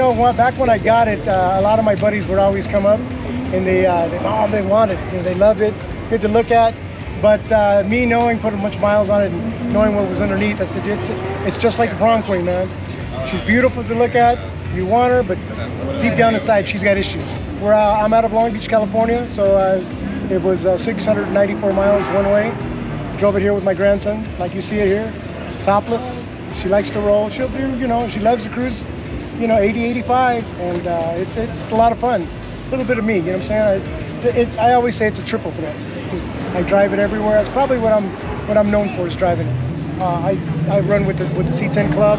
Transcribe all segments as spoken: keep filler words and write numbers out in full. You know, back when I got it, uh, a lot of my buddies would always come up and they, uh, they, oh, they wanted it. You know, they loved it, good to look at. But uh, me knowing, put a bunch of miles on it and knowing what was underneath, I said, it's, it's just like the prom queen, man. She's beautiful to look at, you want her, but deep down inside, she's got issues. We're, uh, I'm out of Long Beach, California, so uh, it was uh, six hundred ninety-four miles one way. Drove it here with my grandson, like you see it here, topless. She likes to roll, she'll do, you know, she loves to cruise. You know, eighty, eighty-five, and uh, it's it's a lot of fun. A little bit of me, you know what I'm saying? It's, it, I always say it's a triple threat. I drive it everywhere. That's probably what I'm what I'm known for, is driving it. Uh, I I run with the with the C ten Club,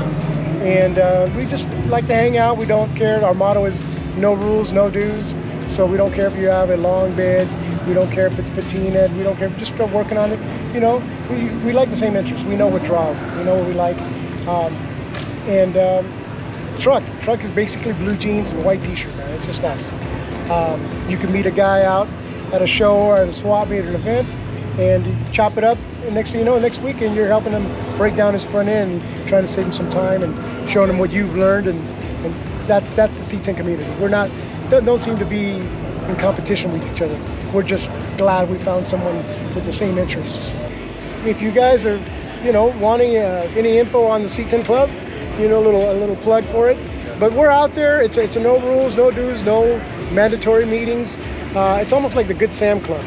and uh, we just like to hang out. We don't care. Our motto is no rules, no dues. So we don't care if you have a long bed. We don't care if it's patina. We don't care. We're just working on it. You know, we we like the same interests. We know what draws it. We know what we like, um, and. Um, Truck. Truck is basically blue jeans and a white t-shirt, man. It's just us. Um, you can meet a guy out at a show or at a swap meet or an event and chop it up. And next thing you know, next weekend you're helping him break down his front end, trying to save him some time and showing him what you've learned. And, and that's that's the C ten community. We're not, don't, don't seem to be in competition with each other. We're just glad we found someone with the same interests. If you guys are, you know, wanting uh, any info on the C ten Club, you know, a little, a little plug for it. But we're out there. It's a, it's a no rules, no dues, no mandatory meetings. Uh, it's almost like the Good Sam Club.